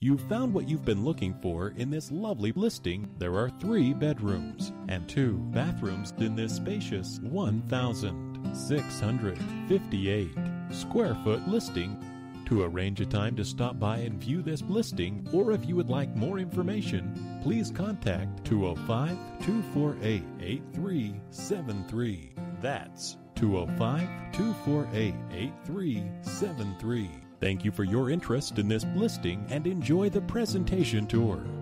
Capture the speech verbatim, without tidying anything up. You've found what you've been looking for in this lovely listing. There are three bedrooms and two bathrooms in this spacious one thousand six hundred fifty-eight square foot listing. To arrange a time to stop by and view this listing, or if you would like more information, please contact two oh five, two four eight, eight three seven three. That's two oh five, two four eight, eight three seven three. Thank you for your interest in this listing and enjoy the presentation tour.